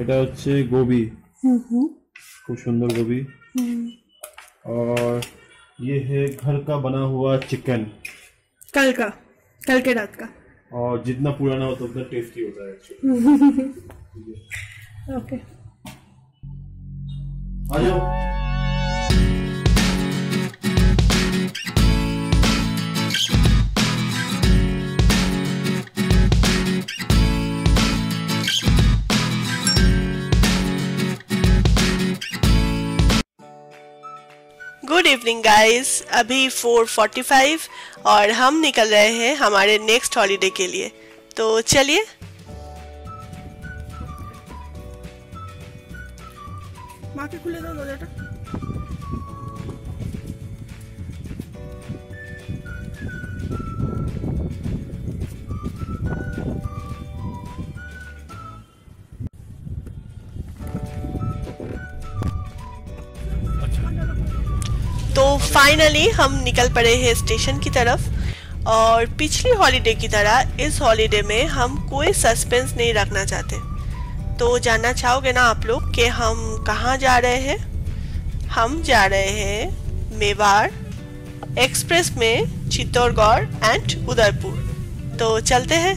এটা হচ্ছে गोभी, खूब सुंदर गोभी। और ये है घर का बना हुआ चिकन, कल के रात का। और जितना पुराना होता है उतना टेस्टी होता है एक्चुअली। ओके आ जाओ। गुड इवनिंग गाइज, अभी 4:45 और हम निकल रहे हैं हमारे नेक्स्ट हॉलीडे के लिए। तो चलिए। माँ के खुले दो दरवाजा। तो फाइनली हम निकल पड़े हैं स्टेशन की तरफ। और पिछली हॉलीडे की तरह इस हॉलीडे में हम कोई सस्पेंस नहीं रखना चाहते। तो जानना चाहोगे ना आप लोग कि हम कहाँ जा रहे हैं? हम जा रहे हैं मेवाड़ एक्सप्रेस में चित्तौड़गढ़ एंड उदयपुर। तो चलते हैं।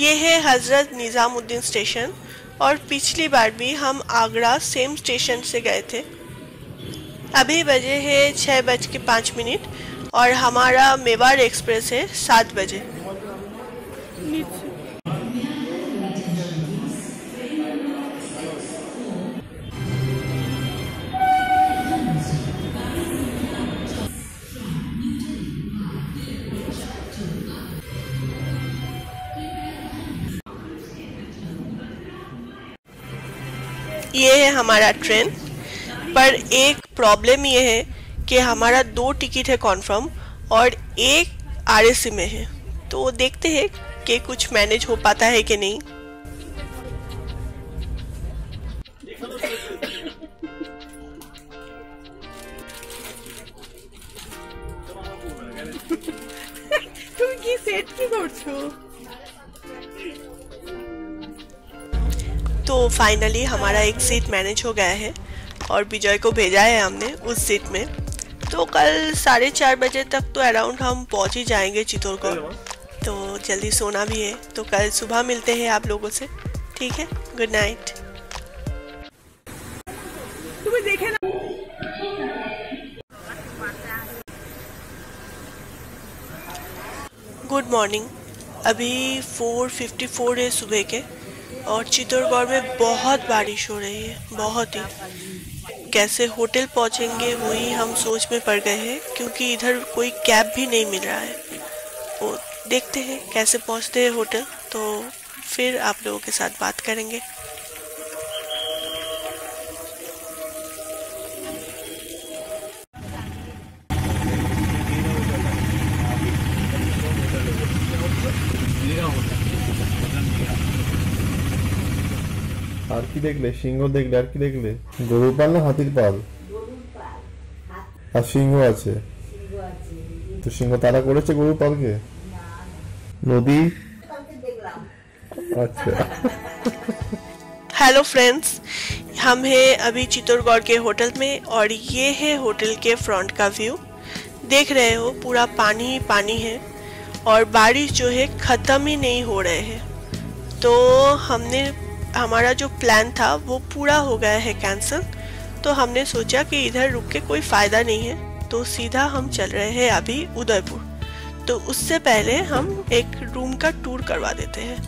ये है हज़रत निज़ामुद्दीन स्टेशन और पिछली बार भी हम आगरा सेम स्टेशन से गए थे। अभी बजे है 6:05 और हमारा मेवाड़ एक्सप्रेस है 7 बजे। ये है हमारा ट्रेन, पर एक प्रॉब्लम ये है कि हमारा 2 टिकट है कॉन्फर्म और एक आरएसी में है। तो देखते हैं कि कुछ मैनेज हो पाता है कि नहीं। तुम की सेट की बोर्ड। तो फाइनली हमारा एक सीट मैनेज हो गया है और विजय को भेजा है हमने उस सीट में। तो कल 4:30 बजे तक तो अराउंड हम पहुंच ही जाएंगे चित्तौड़गढ़। तो जल्दी सोना भी है, तो कल सुबह मिलते हैं आप लोगों से। ठीक है, गुड नाइट। तुम्हें देखे ना गुड मॉर्निंग। अभी 4:54 है सुबह के और चित्तौड़गढ़ में बहुत बारिश हो रही है, बहुत ही। कैसे होटल पहुंचेंगे वही हम सोच में पड़ गए हैं, क्योंकि इधर कोई कैब भी नहीं मिल रहा है। तो देखते हैं कैसे पहुंचते हैं होटल, तो फिर आप लोगों के साथ बात करेंगे। আর কি দেখলে? সিংহ দেখলে? আর কি দেখলে? গরুর পাল না হাতির পাল? আর সিংহ আছে। তো সিংহ তারা করেছে গরুর পালকে? নদী দেখলাম। আচ্ছা। हेलो फ्रेंड्स, हम हैं अभी चित्तौड़गढ़ के होटल में और ये है होटल के फ्रंट का व्यू। देख रहे हो पूरा पानी ही पानी है और बारिश जो है ख़त्म ही नहीं हो रहे हैं। तो हमने हमारा जो प्लान था वो पूरा हो गया है कैंसिल। तो हमने सोचा कि इधर रुक के कोई फ़ायदा नहीं है, तो सीधा हम चल रहे हैं अभी उदयपुर। तो उससे पहले हम एक रूम का टूर करवा देते हैं।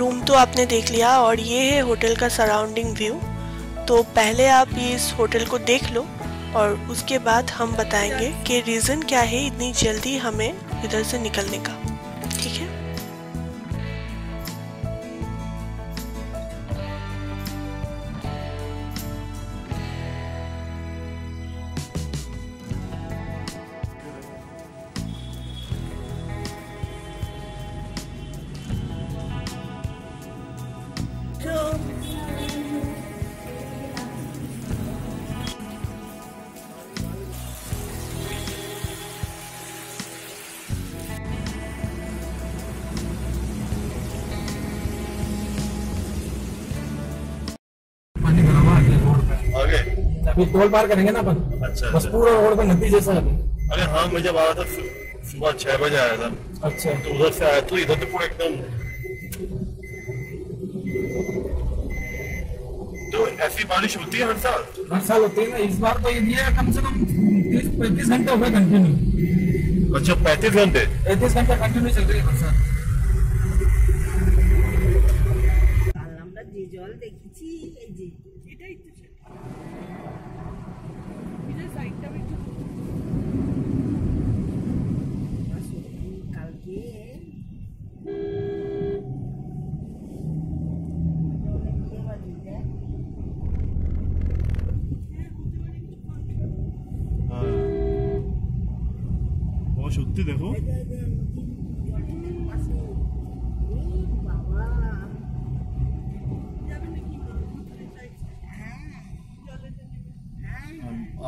रूम तो आपने देख लिया और ये है होटल का सराउंडिंग व्यू। तो पहले आप इस होटल को देख लो और उसके बाद हम बताएंगे कि रीज़न क्या है इतनी जल्दी हमें इधर से निकलने का, ठीक है। टोल पार करेंगे ना अपन। अच्छा, बस पूरा रोड पर नदी जैसा है। अरे हाँ, मैं जब आया था सुबह 6 बजे आया था। अच्छा, तो उधर से आया तो इधर तो पूरा एकदम। तो ऐसी बारिश होती है हर साल? हर साल होती है ना। इस बार तो ये कम से कम 30-35 घंटे हो गए कंटिन्यू। अच्छा, 35 घंटे? 35 घंटे कंटिन्यू चल रही है हर साल। सत्य देखो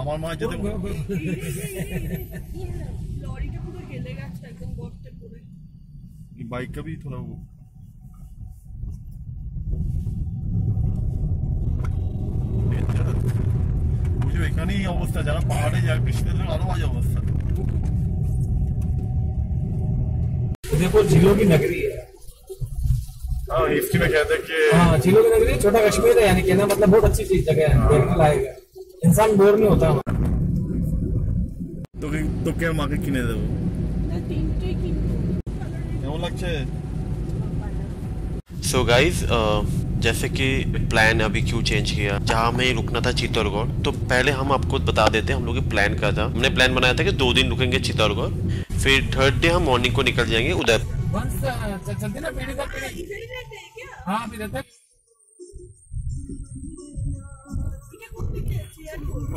আমার মা যেতে লরিটা পুরো হেলে গেছে একদম গর্তে পড়ে। এই বাইকটা भी थोड़ा वो বুঝো এখানেই অবস্থা, যারা পাহাড়ে যায় বৃষ্টির আরো বাজে অবস্থা। उदयपुर झीलों की नगरी है। हाँ, हिस्ट्री में कहते हैं कि हाँ झीलों की नगरी छोटा कश्मीर है, यानी कि ना मतलब बहुत अच्छी चीज जगह है, देखने लायक है, इंसान बोर नहीं होता। तो क्या मार्केट किने दो ना तीनटे किने वो लग चाहे। सो गाइस, जैसे कि प्लान अभी क्यों चेंज किया, जहाँ हमें रुकना था चित्तौड़गढ़। तो पहले हम आपको बता देते हैं हम लोग प्लान का था। हमने प्लान बनाया था कि 2 दिन रुकेंगे चित्तौड़गढ़, फिर थर्ड डे हम मॉर्निंग को निकल जाएंगे उदयपुर एयरपोर्ट।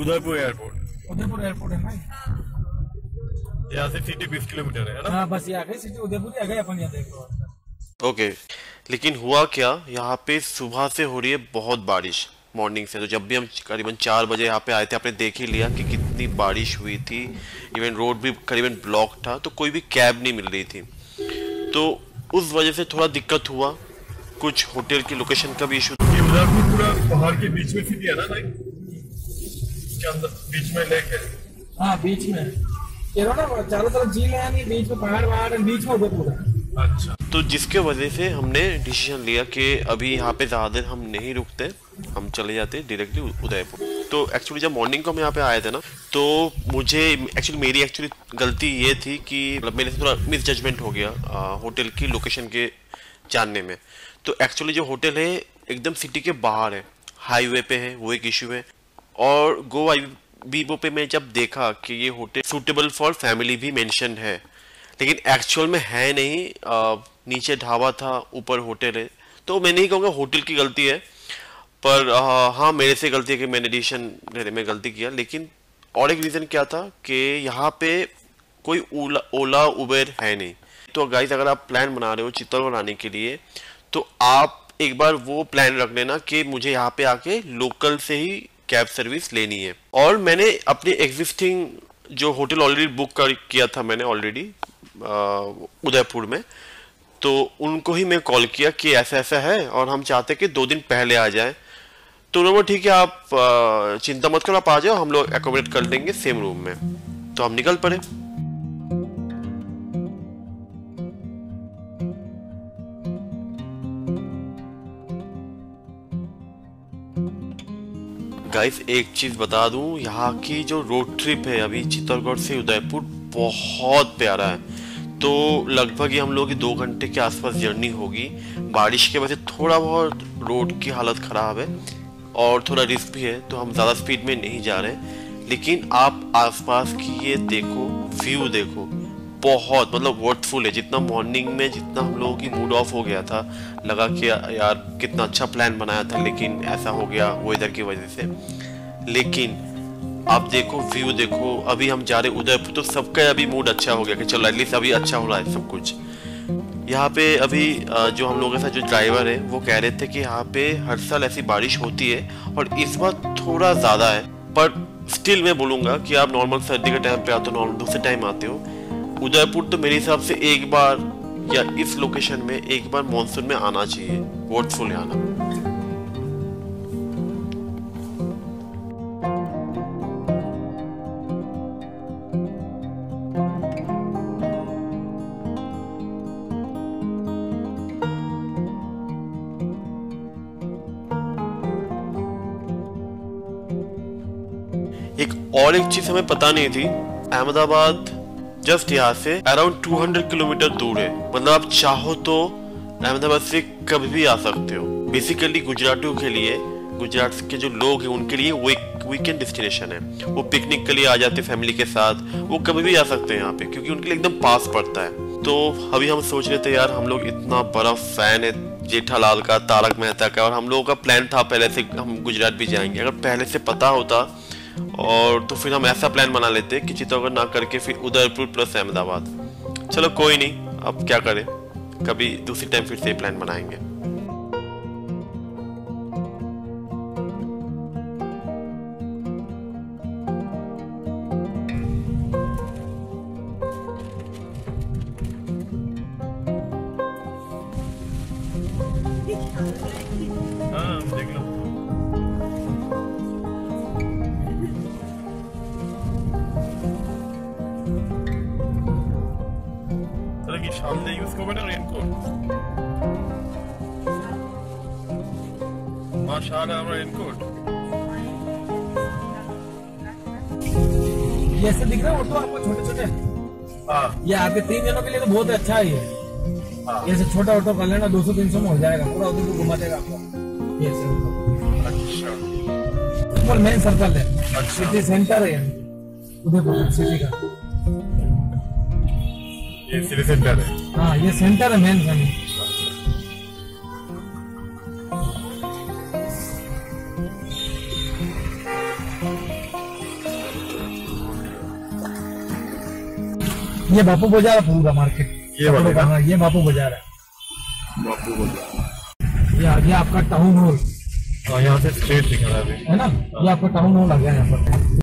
उदयपुर एयरपोर्ट है ना, यहाँ से सिटी 20 किलोमीटर है ना। बस ये आ गई सिटी उदयपुर आ गई अपन यहाँ। ओके, लेकिन हुआ क्या, यहाँ पे सुबह से हो रही है बहुत बारिश मॉर्निंग से। तो जब भी हम करीबन 4 बजे यहाँ पे आए थे, आपने देख ही लिया कि कितनी बारिश हुई थी। इवन रोड भी करीबन ब्लॉक था, तो कोई भी कैब नहीं मिल रही थी। तो उस वजह से थोड़ा दिक्कत हुआ। कुछ होटल की लोकेशन का भी इशू था। पूरा पहाड़ के बीच में सिटी है ना, बीच में लेक है। हाँ, बीच में चारों तरफ झील है, बीच में पहाड़, बीच में उदयपुर। अच्छा, तो जिसके वजह से हमने डिसीजन लिया कि अभी यहाँ पे ज़्यादा देर हम नहीं रुकते, हम चले जाते डायरेक्टली उदयपुर। तो एक्चुअली जब मॉर्निंग को हम यहाँ पे आए थे ना, तो मुझे मेरी गलती ये थी कि मतलब मेरे से थोड़ा मिसजजमेंट हो गया होटल की लोकेशन के जानने में। तो एक्चुअली जो होटल है एकदम सिटी के बाहर है, हाईवे पे है, वो एक इशू है। और गो वीबो पे मैं जब देखा कि ये होटल सूटेबल फॉर फैमिली भी मैंशन है, लेकिन एक्चुअल में है नहीं। नीचे ढाबा था, ऊपर होटल है। तो मैं नहीं कहूँगा होटल की गलती है, पर हाँ मेरे से गलती है कि मैंने डिसीजन लेने में गलती किया। लेकिन और एक रीज़न क्या था कि यहाँ पे कोई ओला उबेर है नहीं। तो गाइस, अगर आप प्लान बना रहे हो चित्तौड़गढ़ आने के लिए, तो आप एक बार वो प्लान रख लेना कि मुझे यहाँ पे आके लोकल से ही कैब सर्विस लेनी है। और मैंने अपने एग्जिस्टिंग जो होटल ऑलरेडी बुक किया था मैंने ऑलरेडी उदयपुर में, तो उनको ही मैं कॉल किया कि ऐसा ऐसा है और हम चाहते हैं कि 2 दिन पहले आ जाएं। तो उन्होंने ठीक है आप चिंता मत करो, आप आ जाओ, हम लोग एकोमोडेट कर देंगे सेम रूम में। तो हम निकल पड़े। गाइस एक चीज बता दूं, यहाँ की जो रोड ट्रिप है अभी चित्तौड़गढ़ से उदयपुर बहुत प्यारा है। तो लगभग ये हम लोग की 2 घंटे के आसपास जर्नी होगी। बारिश के वजह से थोड़ा बहुत रोड की हालत खराब है और थोड़ा रिस्क भी है, तो हम ज़्यादा स्पीड में नहीं जा रहे। लेकिन आप आसपास की ये देखो, व्यू देखो, बहुत मतलब वर्थफुल है। जितना मॉर्निंग में जितना हम लोगों की मूड ऑफ हो गया था, लगा कि यार कितना अच्छा प्लान बनाया था लेकिन ऐसा हो गया वेदर की वजह से। लेकिन आप देखो व्यू देखो, अभी हम जा रहे उदयपुर तो सबका अभी मूड अच्छा हो गया कि चलो एटलीस्ट अभी अच्छा हो रहा है सब कुछ। यहाँ पे अभी जो हम लोगों के साथ जो ड्राइवर है वो कह रहे थे कि यहाँ पे हर साल ऐसी बारिश होती है और इस बार थोड़ा ज़्यादा है, पर स्टिल मैं बोलूँगा कि आप नॉर्मल सर्दी के टाइम पर आते हो, नॉर्मल दूसरे टाइम आते हो। उदयपुर तो मेरे हिसाब से एक बार या इस लोकेशन में एक बार मॉनसून में आना चाहिए, वर्थफुल आना। एक चीज हमें पता नहीं थी, अहमदाबाद जस्ट यहाँ से अराउंड 200 किलोमीटर दूर है। मतलब आप चाहो तो अहमदाबाद से कभी भी आ सकते हो। बेसिकली गुजरातियों के लिए, गुजरात के जो लोग हैं उनके लिए वो एक वीकेंड डेस्टिनेशन है। वो पिकनिक के लिए आ जाते हैं फैमिली के साथ, वो कभी भी आ सकते हैं यहाँ पे क्योंकि उनके लिए एकदम पास पड़ता है। तो अभी हम सोच रहे थे यार हम लोग इतना बड़ा फैन है जेठालाल का, तारक मेहता का, और हम लोगों का प्लान था पहले से हम गुजरात भी जाएंगे। अगर पहले से पता होता और तो फिर हम ऐसा प्लान बना लेते कि चित्तौड़गढ़ ना करके फिर उदयपुर प्लस अहमदाबाद। चलो कोई नहीं, अब क्या करें, कभी दूसरी टाइम फिर से प्लान बनाएंगे। दिख रहा है वो तो आपको छोटे-छोटे, ये आपके 3 जनों के लिए तो बहुत अच्छा है। ये ऐसे छोटा ऑटो कर लेना, 200-300 में हो जाएगा, पूरा उधर घुमा देगा आपको। ये अच्छा मेन सर्कल है, सिटी सेंटर है उदयपुर सिटी का, ये सिटी सेंटर है। हाँ ये सेंटर है मेन सर्कल। ये बापू बाजार है पूरा मार्केट, ये बापू बाजार है। बापू बाजार, ये आ गया आपका टाउन हॉल। यहाँ से स्ट्रीट दिख रहा है ना, ये आपका टाउन हॉल आ गया यहाँ पर।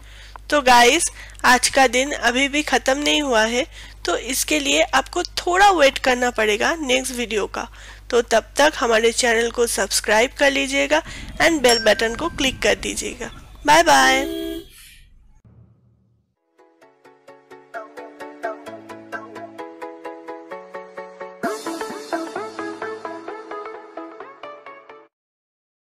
तो गाइस आज का दिन अभी भी खत्म नहीं हुआ है, तो इसके लिए आपको थोड़ा वेट करना पड़ेगा नेक्स्ट वीडियो का। तो तब तक हमारे चैनल को सब्सक्राइब कर लीजिएगा एंड बेल बटन को क्लिक कर दीजिएगा। Bye bye.